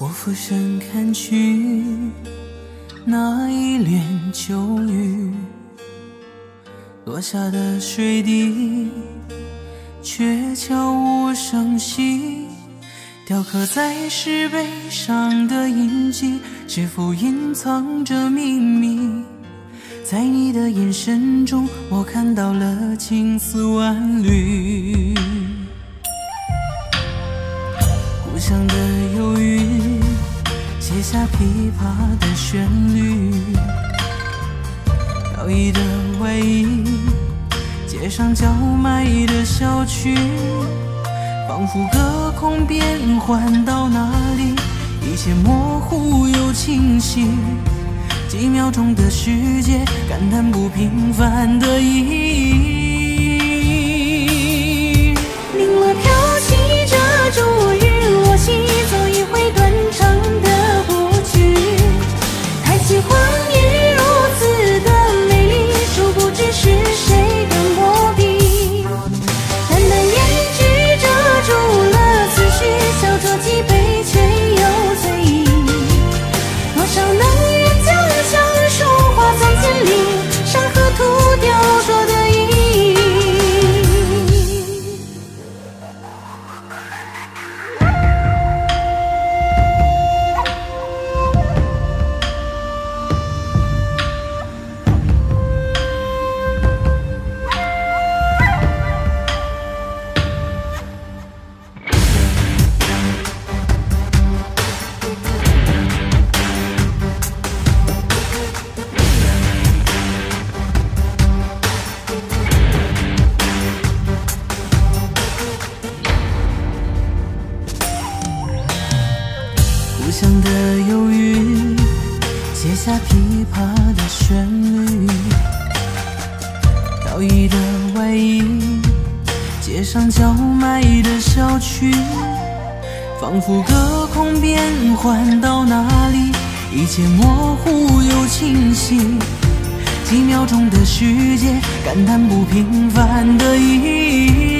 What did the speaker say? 我俯身看去，那一帘秋雨，落下的水滴，却悄无声息。雕刻在石碑上的印记，是否隐藏着秘密？ 在你的眼神中，我看到了青丝万缕。故乡的忧郁，写下琵琶的旋律。飘逸的外衣，街上叫卖的小曲，仿佛隔空变换到哪里，一切模糊又清晰。 几秒钟的世界，感叹不平凡的意义。零落飘起这中午日落西，走一回断肠的舞曲。抬起谎言如此的美丽，殊不知是谁的磨笔。淡淡胭脂遮住了思绪，小酌几杯却又醉意。多少能。 山河图雕琢的意义。仿佛隔空变换到哪里，一切模糊又清晰。几秒钟的世界，感叹不平凡的意义。